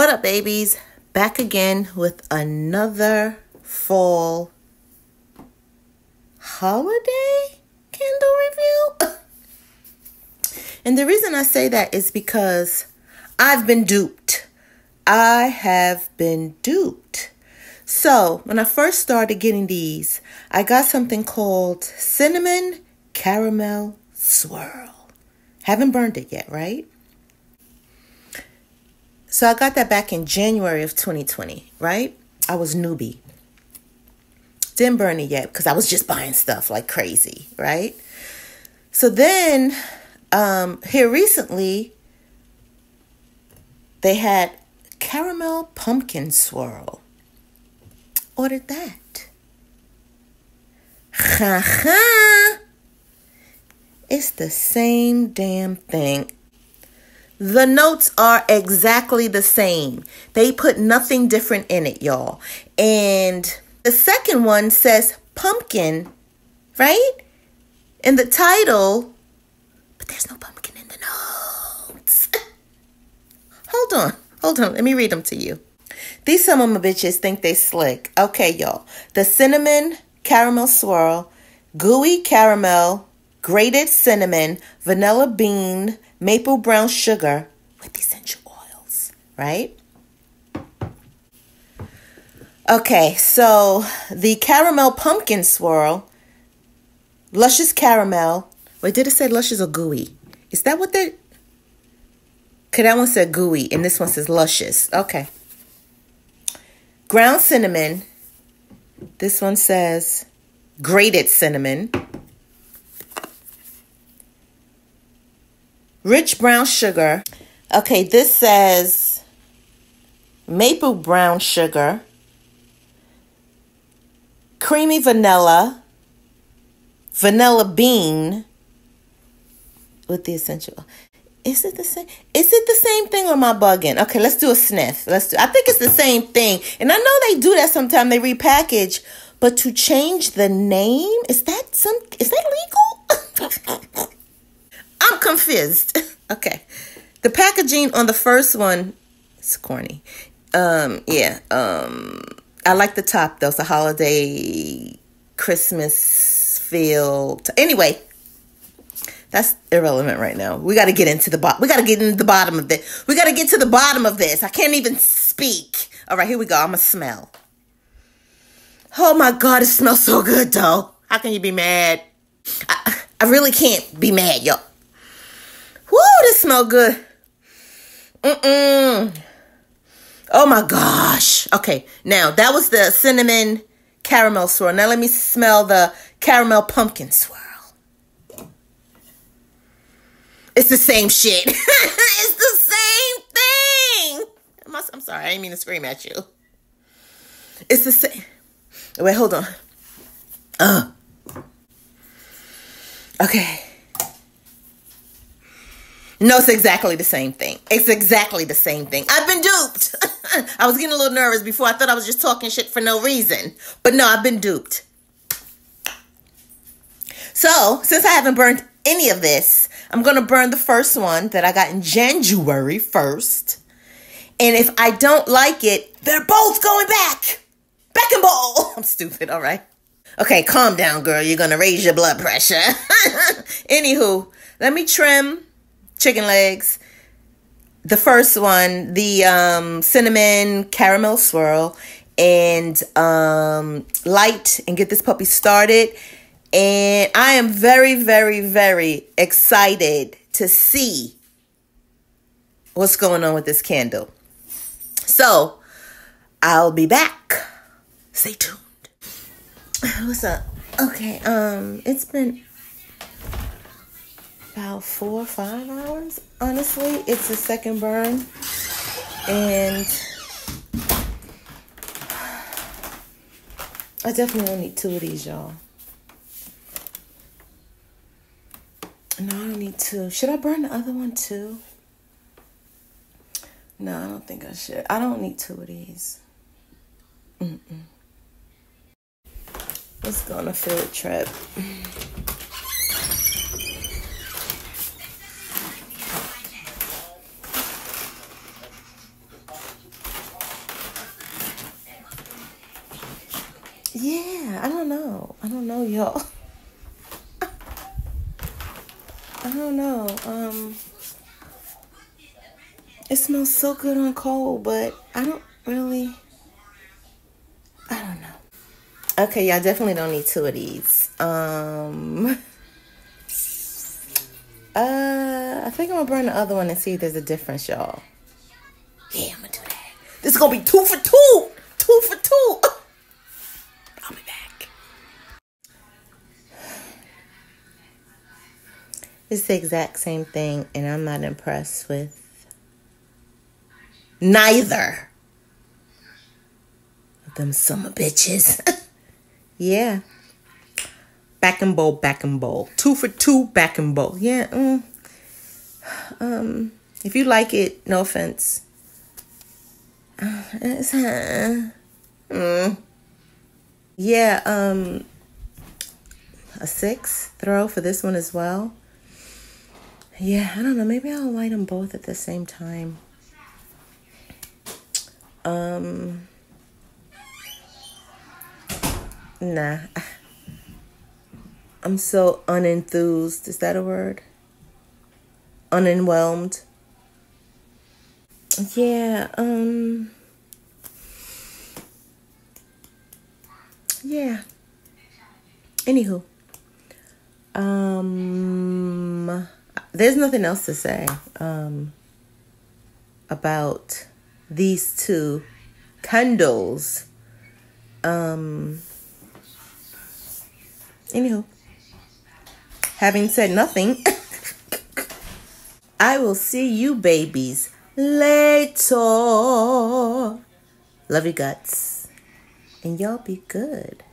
What up, babies? Back again with another fall holiday candle review. And the reason I say that is because I've been duped. I have been duped. So when I first started getting these, I got something called Cinnamon Caramel Swirl. Haven't burned it yet, right? So I got that back in January of 2020, right? I was newbie. Didn't burn it yet because I was just buying stuff like crazy, right? So then here recently, they had Caramel Pumpkin Swirl. Ordered that. Ha ha! It's the same damn thing. The notes are exactly the same. They put nothing different in it, y'all. And the second one says pumpkin, right? In the title, but there's no pumpkin in the notes. Hold on. Let me read them to you. These some of my bitches think they slick. Okay, y'all. The Cinnamon Caramel Swirl, gooey caramel, grated cinnamon, vanilla bean, maple brown sugar with essential oils, right? Okay, so the Caramel Pumpkin Swirl, luscious caramel. Wait, did it say luscious or gooey? Is that what they... Okay, that one said gooey and this one says luscious. Okay. Ground cinnamon. This one says grated cinnamon. Rich brown sugar. Okay, this says maple brown sugar. Creamy vanilla. Vanilla bean. With the essential. Is it the same? Is it the same thing or am I bugging? Okay, let's do a sniff. I think it's the same thing. And I know they do that sometimes. They repackage. But to change the name? Is that legal? I'm confused. Okay. The packaging on the first one is corny. I like the top though. It's a holiday Christmas feel. Anyway, that's irrelevant right now. We got to get into the bottom. We got to get into the bottom of this. We got to get to the bottom of this. I can't even speak. All right, here we go. I'm going to smell. Oh my God, it smells so good though. How can you be mad? I really can't be mad, y'all. Woo, this smell good. Oh, my gosh. Okay, now, that was the Cinnamon Caramel Swirl. Now, let me smell the Caramel Pumpkin Swirl. It's the same shit. It's the same thing. I'm sorry. I didn't mean to scream at you. It's the same. Wait, hold on. Okay. No, it's exactly the same thing. It's exactly the same thing. I've been duped. I was getting a little nervous before. I thought I was just talking shit for no reason. But no, I've been duped. So, since I haven't burned any of this, I'm going to burn the first one that I got in January 1st. And if I don't like it, they're both going back. Back and ball. I'm stupid, all right. Okay, calm down, girl. You're going to raise your blood pressure. Anywho, let me trim... chicken legs. The first one, the Cinnamon Caramel Swirl, and light, and get this puppy started. And I am very, very, very excited to see what's going on with this candle. So I'll be back. Stay tuned. What's up? Okay, it's been about 4 or 5 hours. Honestly, it's the second burn. And I definitely don't need 2 of these, y'all. No, I don't need 2. Should I burn the other one too? No, I don't think I should. I don't need 2 of these. It's gonna field trip. Yeah, I don't know, y'all. I don't know. It smells so good on cold, but I don't know. Okay, y'all definitely don't need two of these. I think I'm gonna burn the other one and see if there's a difference, y'all. Yeah, I'm gonna do that. This is gonna be 2 for 2. 2 for 2. I'll be back. It's the exact same thing, and I'm not impressed with neither of them summer bitches. Yeah. Back and bowl. 2 for 2, back and bowl. Yeah. If you like it, no offense. Yeah, a 6th throw for this one as well. Yeah, I don't know. Maybe I'll light them both at the same time. Nah. I'm so unenthused. Is that a word? Unenwhelmed. Yeah, yeah. Anywho. There's nothing else to say about these two candles. Anywho. Having said nothing, I will see you babies later. Love your guts. And y'all be good.